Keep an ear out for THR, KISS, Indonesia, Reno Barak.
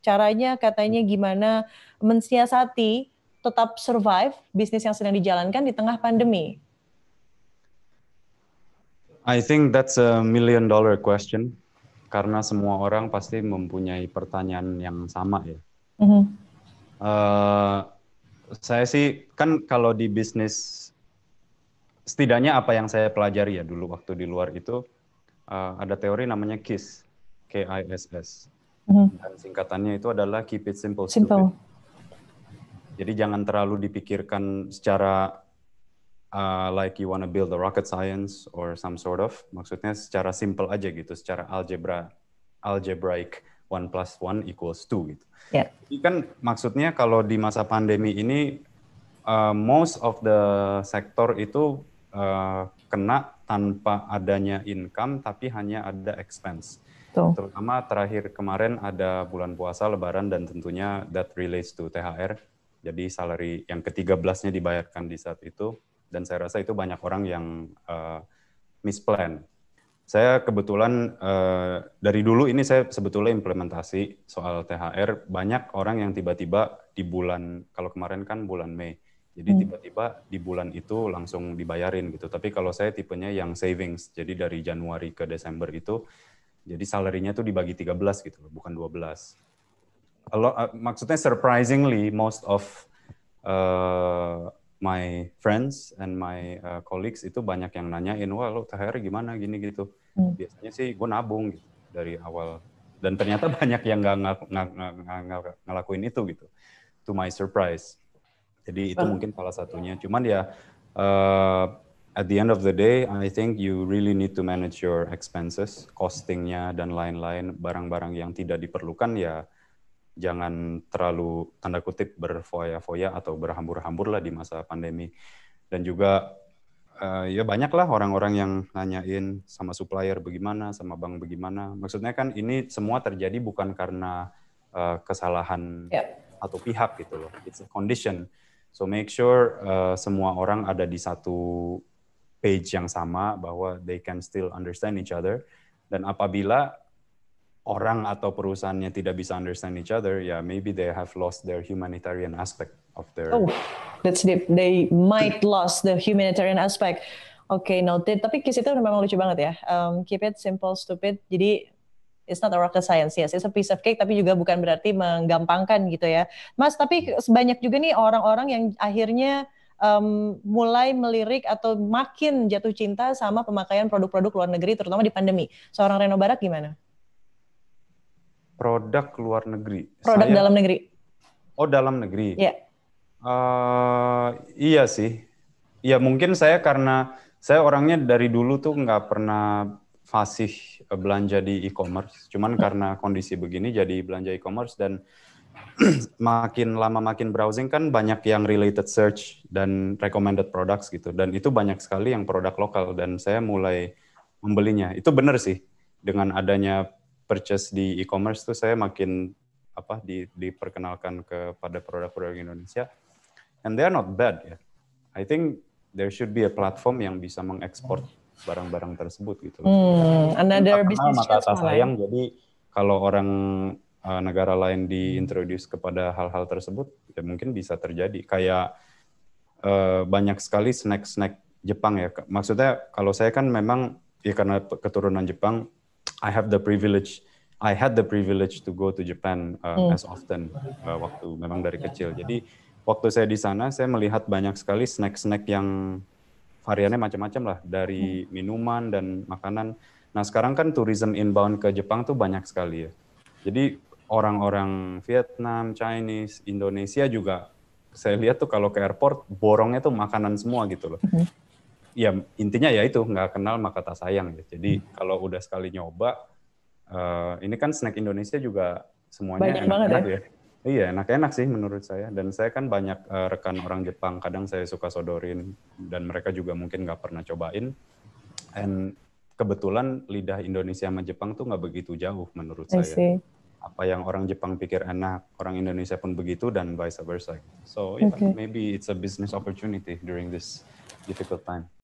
caranya katanya gimana mensiasati tetap survive bisnis yang sedang dijalankan di tengah pandemi? I think that's a $1 million question, karena semua orang pasti mempunyai pertanyaan yang sama ya. Mm-hmm. Saya sih kan kalau di bisnis, setidaknya apa yang saya pelajari ya dulu waktu di luar itu, ada teori namanya KISS, K-I-S-S. Mm-hmm. Dan singkatannya itu adalah keep it simple, stupid. Jadi jangan terlalu dipikirkan secara like you wanna build a rocket science or some sort of, maksudnya secara simple aja gitu, secara algebraic 1 + 1 = 2 gitu. Yeah. Jadi kan maksudnya kalau di masa pandemi ini, most of the sector itu kena tanpa adanya income, tapi hanya ada expense. Tuh. Terutama terakhir kemarin ada bulan puasa, lebaran, dan tentunya that relates to THR. Jadi salary yang ke-13-nya dibayarkan di saat itu, dan saya rasa itu banyak orang yang misplan. Saya kebetulan dari dulu ini saya sebetulnya implementasi soal THR, banyak orang yang tiba-tiba di bulan, kalau kemarin kan bulan Mei, jadi tiba-tiba di bulan itu langsung dibayarin gitu. Tapi kalau saya tipenya yang savings, jadi dari Januari ke Desember itu, jadi salarinya tuh dibagi 13 gitu, bukan 12. Maksudnya surprisingly, most of my friends and my colleagues itu banyak yang nanyain, wah lo THR gimana gini gitu. Biasanya sih gue nabung gitu dari awal. Dan ternyata banyak yang nggak ngelakuin itu gitu. To my surprise. Jadi itu mungkin salah satunya. Cuman ya, at the end of the day, I think you really need to manage your expenses, costingnya dan lain-lain, barang-barang yang tidak diperlukan ya jangan terlalu tanda kutip berfoya-foya atau berhambur-hambur lah di masa pandemi. Dan juga ya banyak lah orang-orang yang nanyain sama supplier bagaimana, sama bank bagaimana. Maksudnya kan ini semua terjadi bukan karena kesalahan atau pihak gitu loh. It's a condition. So make sure semua orang ada di satu page yang sama bahwa they can still understand each other. Dan apabila orang atau perusahaannya tidak bisa understand each other, ya maybe they have lost their humanitarian aspect of their... Oh, that's deep. They might lost the humanitarian aspect. Okay, noted. Tapi KISS itu memang lucu banget ya. Keep it simple, stupid. Jadi it's not a rocket science, yes. It's a piece of cake, tapi juga bukan berarti menggampangkan gitu ya. Mas, tapi sebanyak juga nih orang-orang yang akhirnya mulai melirik atau makin jatuh cinta sama pemakaian produk-produk luar negeri, terutama di pandemi. Seorang Reno Barak gimana? Produk luar negeri? Produk dalam negeri. Oh, dalam negeri. Iya. Yeah. Iya sih. Ya mungkin saya karena saya orangnya dari dulu tuh nggak pernah fasih belanja di e-commerce, cuman karena kondisi begini jadi belanja e-commerce, dan makin lama makin browsing kan banyak yang related search dan recommended products gitu, dan itu banyak sekali yang produk lokal dan saya mulai membelinya. Itu benar sih, dengan adanya purchase di e-commerce tuh saya makin apa diperkenalkan kepada produk-produk Indonesia, and they are not bad ya. I think there should be a platform yang bisa mengekspor barang-barang tersebut gitu. Another business maka tak sayang, jadi kalau orang negara lain diintroduce kepada hal-hal tersebut, ya mungkin bisa terjadi. Kayak banyak sekali snack-snack Jepang ya. Maksudnya kalau saya kan memang ya karena keturunan Jepang, I had the privilege to go to Japan as often waktu memang dari kecil. Jadi waktu saya di sana, saya melihat banyak sekali snack-snack yang variannya macam-macam lah, dari minuman dan makanan. Nah sekarang kan tourism inbound ke Jepang tuh banyak sekali ya. Jadi orang-orang Vietnam, Chinese, Indonesia juga saya lihat tuh kalau ke airport borongnya tuh makanan semua gitu loh. Ya intinya ya itu, nggak kenal maka tak sayang ya. Jadi kalau udah sekali nyoba, ini kan snack Indonesia juga semuanya banyak enak ya. Iya, enak-enak sih menurut saya. Dan saya kan banyak rekan orang Jepang, kadang saya suka sodorin, dan mereka juga mungkin nggak pernah cobain. And kebetulan lidah Indonesia sama Jepang tuh nggak begitu jauh menurut saya. Apa yang orang Jepang pikir enak, orang Indonesia pun begitu, dan vice versa. So yeah, maybe it's a business opportunity during this difficult time.